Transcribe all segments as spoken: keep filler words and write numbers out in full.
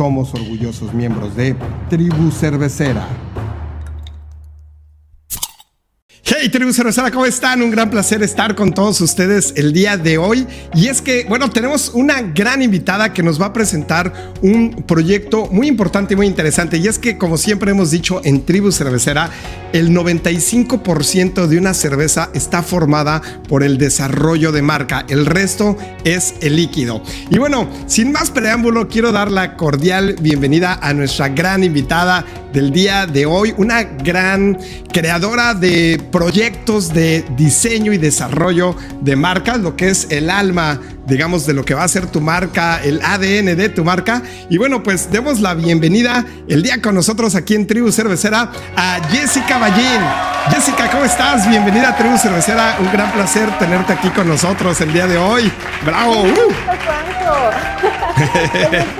Somos orgullosos miembros de Tribu Cervecera. Hey, Tribu Cervecera, ¿cómo están? Un gran placer estar con todos ustedes el día de hoy. Y es que, bueno, tenemos una gran invitada que nos va a presentar un proyecto muy importante y muy interesante. Y es que, como siempre hemos dicho en Tribu Cervecera, el noventa y cinco por ciento de una cerveza está formada por el desarrollo de marca. El resto es el líquido. Y bueno, sin más preámbulo, quiero dar la cordial bienvenida a nuestra gran invitada del día de hoy, una gran creadora de proyectos de diseño y desarrollo de marcas, lo que es el alma, digamos, de lo que va a ser tu marca, el A D N de tu marca. Y bueno, pues demos la bienvenida el día con nosotros aquí en Tribu Cervecera a Jessica Ballín. Jessica, ¿cómo estás? Bienvenida a Tribu Cervecera. Un gran placer tenerte aquí con nosotros el día de hoy. ¡Bravo! ¡Qué gusto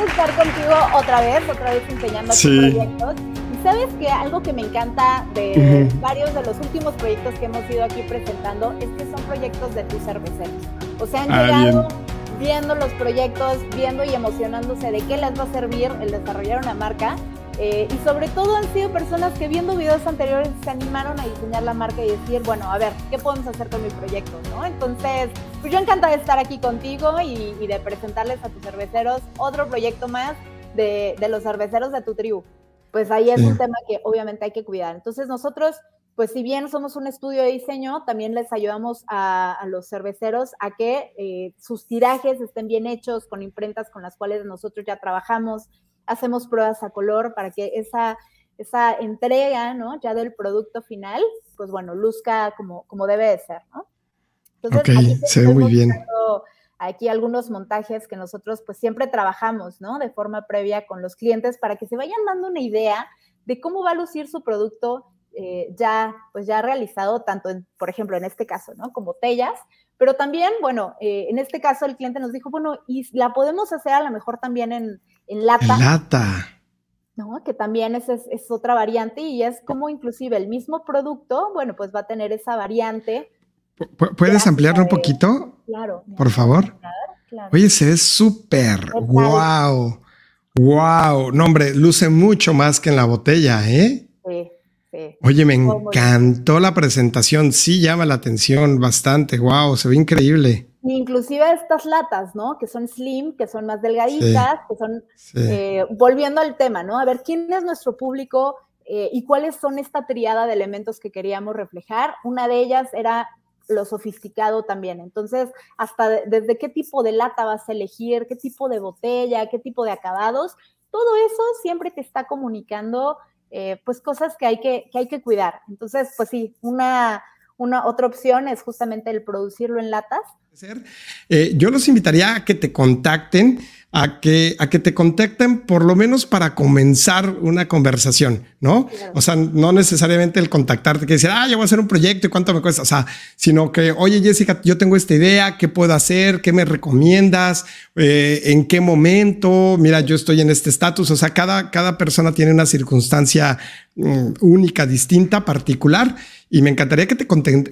estar contigo otra vez, otra vez empeñando sí. proyectos! ¿Sabes qué? Algo que me encanta de uh-huh. varios de los últimos proyectos que hemos ido aquí presentando es que son proyectos de tus cerveceros. O sea, han ah, llegado bien. viendo los proyectos, viendo y emocionándose de qué les va a servir el desarrollar una marca. Eh, y sobre todo han sido personas que viendo videos anteriores se animaron a diseñar la marca y decir, bueno, a ver, ¿qué podemos hacer con mi proyecto? ¿No? Entonces, pues yo encantada de estar aquí contigo y, y de presentarles a tus cerveceros otro proyecto más de, de los cerveceros de tu tribu. Pues ahí es sí. un tema que obviamente hay que cuidar. Entonces nosotros, pues si bien somos un estudio de diseño, también les ayudamos a, a los cerveceros a que eh, sus tirajes estén bien hechos con imprentas con las cuales nosotros ya trabajamos, hacemos pruebas a color para que esa, esa entrega, ¿no? Ya del producto final, pues bueno, luzca como, como debe de ser, ¿no? Entonces, okay, aquí se ve muy bien. Aquí algunos montajes que nosotros pues siempre trabajamos, ¿no? De forma previa con los clientes para que se vayan dando una idea de cómo va a lucir su producto eh, ya, pues ya realizado tanto, en, por ejemplo, en este caso, ¿no? Con botellas, pero también, bueno, eh, en este caso el cliente nos dijo, bueno, y la podemos hacer a lo mejor también en, en lata. En lata. ¿No? Que también es, es, es otra variante y es como inclusive el mismo producto, bueno, pues va a tener esa variante. ¿Puedes ampliarlo un poquito? Claro. Por favor. Oye, se ve súper. ¡Wow! ¡Wow! No, hombre, luce mucho más que en la botella, ¿eh? Sí, sí. Oye, me encantó la presentación. Sí, llama la atención bastante. ¡Wow! Se ve increíble. Inclusive estas latas, ¿no? Que son slim, que son más delgaditas, sí, que son... Sí. Eh, volviendo al tema, ¿no? A ver, ¿quién es nuestro público eh, y cuáles son esta triada de elementos que queríamos reflejar? Una de ellas era... lo sofisticado también. Entonces, hasta de, desde qué tipo de lata vas a elegir, qué tipo de botella, qué tipo de acabados, todo eso siempre te está comunicando, eh, pues, cosas que hay que, que hay que cuidar. Entonces, pues sí, una, una otra opción es justamente el producirlo en latas. Eh, yo los invitaría a que te contacten, a que, a que te contacten por lo menos para comenzar una conversación, ¿no? Claro. O sea, no necesariamente el contactarte que decir, ah, yo voy a hacer un proyecto y cuánto me cuesta, o sea, sino que, oye, Jessica, yo tengo esta idea, ¿qué puedo hacer? ¿Qué me recomiendas? Eh, ¿en qué momento? Mira, yo estoy en este estatus, o sea, cada, cada persona tiene una circunstancia mm, única, distinta, particular, y me encantaría que te,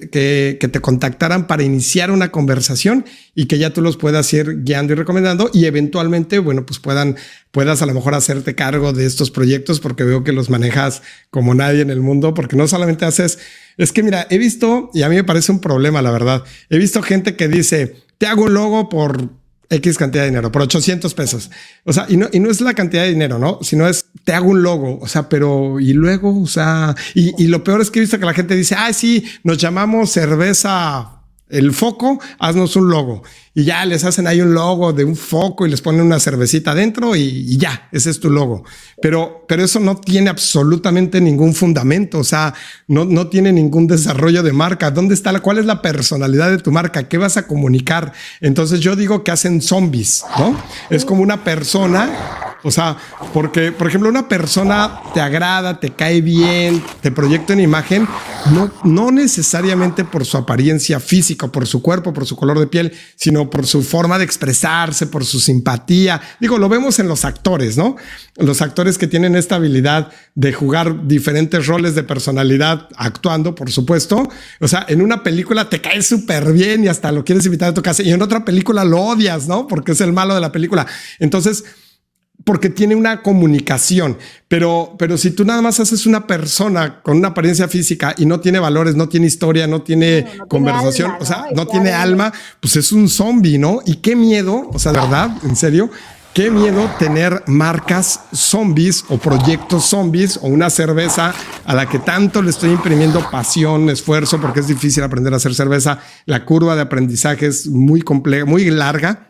que, que te contactaran para iniciar una conversación y que ya tú los puedas ir guiando y recomendando y eventualmente, bueno, pues puedan, puedas a lo mejor hacerte cargo de estos proyectos porque veo que los manejas como nadie en el mundo, porque no solamente haces, es que mira, he visto, y a mí me parece un problema, la verdad, he visto gente que dice, te hago un logo por X cantidad de dinero, por ochocientos pesos. O sea, y no, y no es la cantidad de dinero, ¿no? Sino es, te hago un logo, o sea, pero, y luego, o sea, y, y lo peor es que he visto que la gente dice, ah, sí, nos llamamos cerveza... el foco, haznos un logo y ya les hacen ahí un logo de un foco y les ponen una cervecita adentro y, y ya, ese es tu logo. Pero, pero eso no tiene absolutamente ningún fundamento, o sea, no, no tiene ningún desarrollo de marca. ¿Dónde está la, cuál es la personalidad de tu marca? ¿Qué vas a comunicar? Entonces yo digo que hacen zombies, ¿no? Es como una persona... O sea, porque, por ejemplo, una persona te agrada, te cae bien, te proyecta en imagen, no, no necesariamente por su apariencia física, por su cuerpo, por su color de piel, sino por su forma de expresarse, por su simpatía. Digo, lo vemos en los actores, ¿no? Los actores que tienen esta habilidad de jugar diferentes roles de personalidad actuando, por supuesto. O sea, en una película te cae súper bien y hasta lo quieres invitar a tu casa y en otra película lo odias, ¿no? Porque es el malo de la película. Entonces... porque tiene una comunicación, pero, pero si tú nada más haces una persona con una apariencia física y no tiene valores, no tiene historia, no tiene no, no conversación, tiene alma, o sea, no, no tiene alma, pues es un zombie, ¿no? Y qué miedo, o sea, de verdad, en serio, qué miedo tener marcas zombies o proyectos zombies o una cerveza a la que tanto le estoy imprimiendo pasión, esfuerzo, porque es difícil aprender a hacer cerveza. La curva de aprendizaje es muy compleja, muy larga.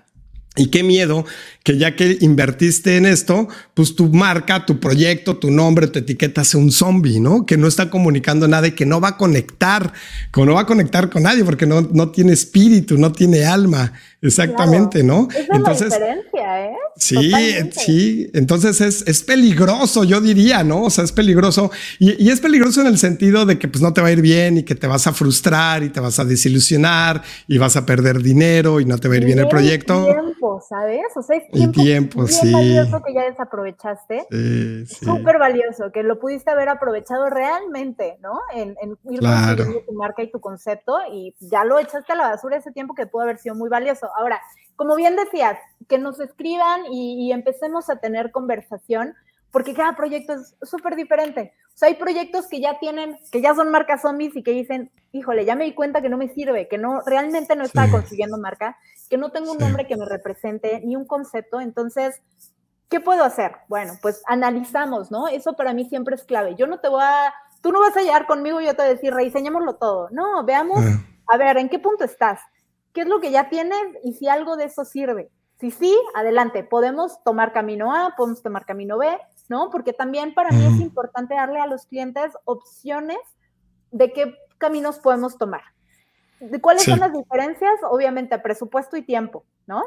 Y qué miedo que ya que invertiste en esto, pues tu marca, tu proyecto, tu nombre, tu etiqueta sea un zombie, ¿no? Que no está comunicando nada y que no va a conectar, que no va a conectar con nadie porque no, no tiene espíritu, no tiene alma. Exactamente, claro. ¿No? Esa entonces, es la diferencia, ¿eh? Sí, totalmente. Sí. Entonces es, es peligroso, yo diría, ¿no? O sea, es peligroso y, y es peligroso en el sentido de que pues no te va a ir bien y que te vas a frustrar y te vas a desilusionar y vas a perder dinero y no te va a ir bien, bien el proyecto. Tiempo, ¿sabes? O sea, es tiempo, y tiempo bien sí. valioso que ya desaprovechaste. Sí, sí. Súper valioso, que lo pudiste haber aprovechado realmente, ¿no? En, en ir claro. construyendo tu marca y tu concepto y ya lo echaste a la basura ese tiempo que pudo haber sido muy valioso. Ahora, como bien decías, que nos escriban y, y empecemos a tener conversación, porque cada proyecto es súper diferente. O sea, hay proyectos que ya tienen, que ya son marcas zombies y que dicen, híjole, ya me di cuenta que no me sirve, que no, realmente no estaba sí. consiguiendo marca, que no tengo un sí. nombre que me represente, ni un concepto. Entonces, ¿qué puedo hacer? Bueno, pues analizamos, ¿no? Eso para mí siempre es clave. Yo no te voy a, tú no vas a llegar conmigo y yo te voy a decir, rediseñémoslo todo. No, veamos, sí. a ver, ¿en qué punto estás? ¿Qué es lo que ya tienes y si algo de eso sirve? Si sí, adelante, podemos tomar camino A, podemos tomar camino B, ¿no? Porque también para mí es importante darle a los clientes opciones de qué caminos podemos tomar. ¿De cuáles sí. son las diferencias? Obviamente, presupuesto y tiempo, ¿no?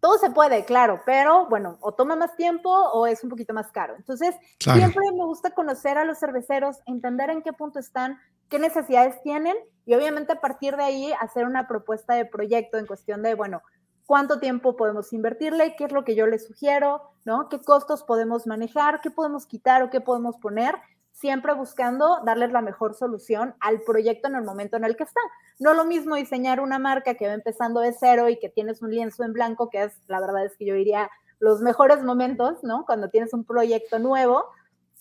Todo se puede, claro, pero bueno, o toma más tiempo o es un poquito más caro. Entonces, claro. siempre me gusta conocer a los cerveceros, entender en qué punto están, qué necesidades tienen y obviamente a partir de ahí hacer una propuesta de proyecto en cuestión de, bueno, cuánto tiempo podemos invertirle, qué es lo que yo les sugiero, ¿no? Qué costos podemos manejar, qué podemos quitar o qué podemos poner, siempre buscando darles la mejor solución al proyecto en el momento en el que está. No lo mismo diseñar una marca que va empezando de cero y que tienes un lienzo en blanco, que es, la verdad es que yo diría, los mejores momentos, ¿no? Cuando tienes un proyecto nuevo,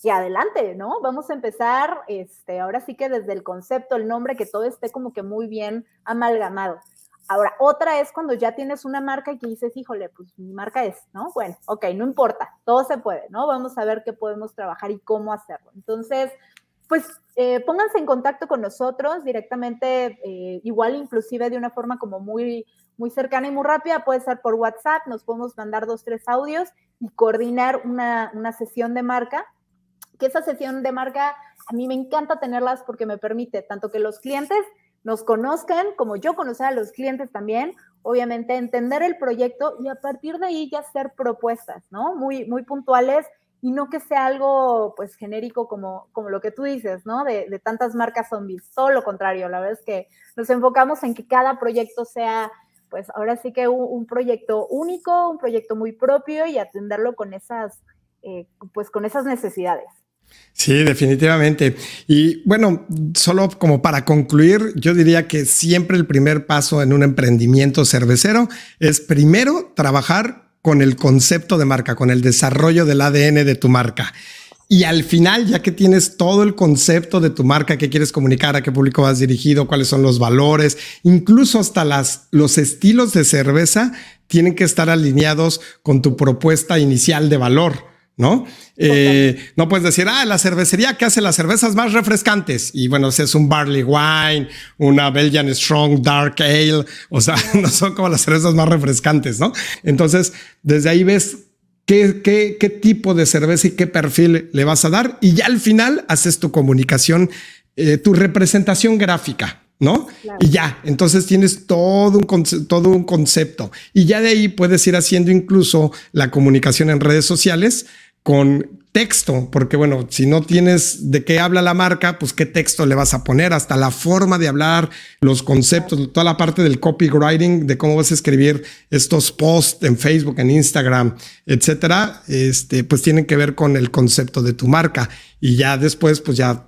y adelante, ¿no? Vamos a empezar, este, ahora sí que desde el concepto, el nombre, que todo esté como que muy bien amalgamado. Ahora, otra es cuando ya tienes una marca y que dices, híjole, pues mi marca es, ¿no? Bueno, ok, no importa, todo se puede, ¿no? Vamos a ver qué podemos trabajar y cómo hacerlo. Entonces, pues eh, pónganse en contacto con nosotros directamente, eh, igual inclusive de una forma como muy, muy cercana y muy rápida, puede ser por WhatsApp, nos podemos mandar dos, tres audios y coordinar una, una sesión de marca. Que esa sesión de marca, a mí me encanta tenerlas porque me permite tanto que los clientes nos conozcan, como yo conocer a los clientes también, obviamente entender el proyecto y a partir de ahí ya hacer propuestas, ¿no? Muy, muy puntuales y no que sea algo, pues, genérico como, como lo que tú dices, ¿no? De, de tantas marcas zombies, todo lo contrario, la verdad es que nos enfocamos en que cada proyecto sea, pues, ahora sí que un, un proyecto único, un proyecto muy propio y atenderlo con esas, eh, pues, con esas necesidades. Sí, definitivamente. Y bueno, solo como para concluir, yo diría que siempre el primer paso en un emprendimiento cervecero es primero trabajar con el concepto de marca, con el desarrollo del A D N de tu marca. Y al final, ya que tienes todo el concepto de tu marca, qué quieres comunicar, a qué público vas dirigido, cuáles son los valores, incluso hasta las, los estilos de cerveza tienen que estar alineados con tu propuesta inicial de valor. ¿No? Eh, no puedes decir, ah, la cervecería que hace las cervezas más refrescantes. Y bueno, si es un Barley Wine, una Belgian Strong Dark Ale, o sea, no son como las cervezas más refrescantes, ¿no? Entonces, desde ahí ves qué, qué, qué tipo de cerveza y qué perfil le vas a dar. Y ya al final haces tu comunicación, eh, tu representación gráfica. ¿No? Claro. Y ya, entonces tienes todo un, conce todo un concepto y ya de ahí puedes ir haciendo incluso la comunicación en redes sociales con texto, porque bueno, si no tienes de qué habla la marca, pues qué texto le vas a poner, hasta la forma de hablar, los conceptos, toda la parte del copywriting, de cómo vas a escribir estos posts en Facebook, en Instagram, etcétera, este, pues tienen que ver con el concepto de tu marca y ya después, pues ya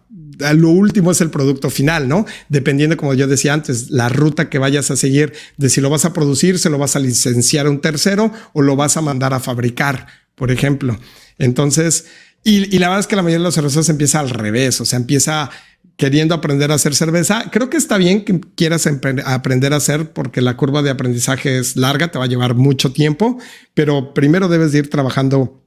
lo último es el producto final, ¿no? Dependiendo, como yo decía antes, la ruta que vayas a seguir, de si lo vas a producir, se lo vas a licenciar a un tercero o lo vas a mandar a fabricar. por ejemplo. Entonces, y, y la verdad es que la mayoría de los cerveceros empieza al revés, o sea, empieza queriendo aprender a hacer cerveza. Creo que está bien que quieras aprender a hacer, porque la curva de aprendizaje es larga, te va a llevar mucho tiempo, pero primero debes de ir trabajando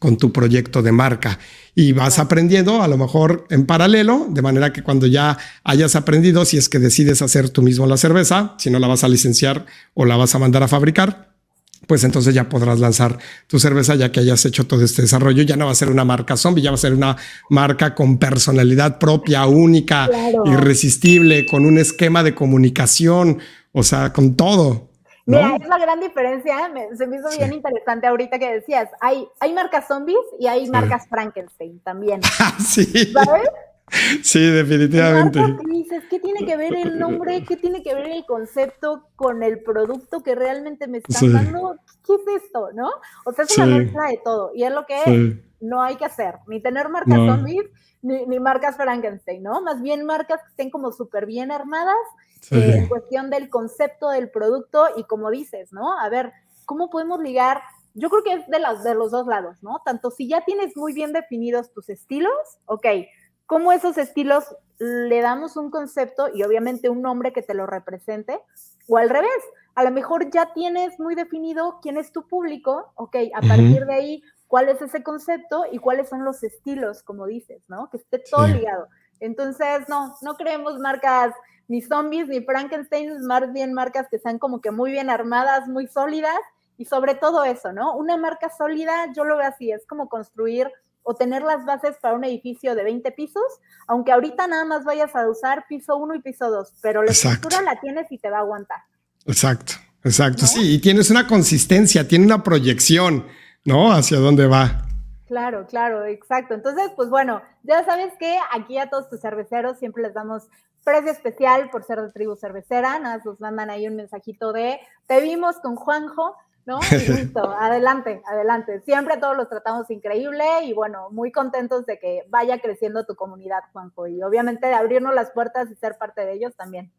con tu proyecto de marca y vas aprendiendo a lo mejor en paralelo, de manera que cuando ya hayas aprendido, si es que decides hacer tú mismo la cerveza, si no la vas a licenciar o la vas a mandar a fabricar, pues entonces ya podrás lanzar tu cerveza ya que hayas hecho todo este desarrollo. Ya no va a ser una marca zombie, ya va a ser una marca con personalidad propia, única, claro, irresistible, con un esquema de comunicación, o sea, con todo. ¿No? Mira, es la gran diferencia, me, se me hizo sí. bien interesante ahorita que decías, hay, hay marcas zombies y hay sí. marcas Frankenstein también. Sí. ¿Sabes? Sí, definitivamente. ¿Qué dices? ¿Qué tiene que ver el nombre? ¿Qué tiene que ver el concepto con el producto que realmente me están sí. dando? ¿Qué es esto? ¿No? O sea, es sí. una mezcla de todo y es lo que sí. no hay que hacer, ni tener marcas no. zombies ni, ni marcas Frankenstein, ¿no? Más bien marcas que estén como súper bien armadas sí. eh, en cuestión del concepto del producto y como dices, ¿no? A ver, ¿cómo podemos ligar? Yo creo que es de, las, de los dos lados, ¿no? Tanto si ya tienes muy bien definidos tus estilos, ok, cómo esos estilos le damos un concepto y obviamente un nombre que te lo represente, o al revés, a lo mejor ya tienes muy definido quién es tu público, ok, a uh-huh. partir de ahí, cuál es ese concepto y cuáles son los estilos, como dices, ¿no? Que esté todo sí. ligado. Entonces, no, no creemos marcas ni zombies ni Frankenstein, más bien marcas que sean como que muy bien armadas, muy sólidas, y sobre todo eso, ¿no? Una marca sólida, yo lo veo así, es como construir o tener las bases para un edificio de veinte pisos, aunque ahorita nada más vayas a usar piso uno y piso dos, pero la exacto. estructura la tienes y te va a aguantar. Exacto, exacto, ¿no? Sí, y tienes una consistencia, tiene una proyección, ¿no? Hacia dónde va. Claro, claro, exacto. Entonces, pues bueno, ya sabes que aquí a todos tus cerveceros siempre les damos precio especial por ser de Tribu Cervecera, nada más nos mandan ahí un mensajito de te vimos con Juanjo, ¿no? Y listo, adelante, adelante. Siempre todos los tratamos increíble y bueno, muy contentos de que vaya creciendo tu comunidad, Juanjo, y obviamente de abrirnos las puertas y ser parte de ellos también.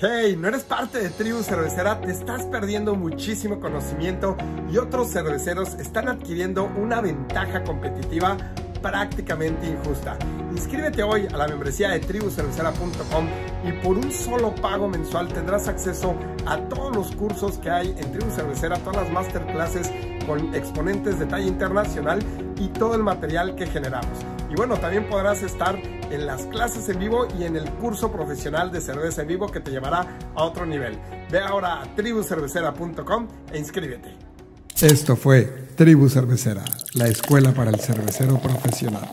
Hey, ¿no eres parte de Tribu Cervecera? Te estás perdiendo muchísimo conocimiento y otros cerveceros están adquiriendo una ventaja competitiva prácticamente injusta. Inscríbete hoy a la membresía de tribu cervecera punto com y por un solo pago mensual tendrás acceso a todos los cursos que hay en Tribu Cervecera, todas las masterclasses con exponentes de talla internacional y todo el material que generamos. Y bueno, también podrás estar en las clases en vivo y en el curso profesional de cerveza en vivo que te llevará a otro nivel. Ve ahora a tribu cervecera punto com e inscríbete. Esto fue Tribu Cervecera, la escuela para el cervecero profesional.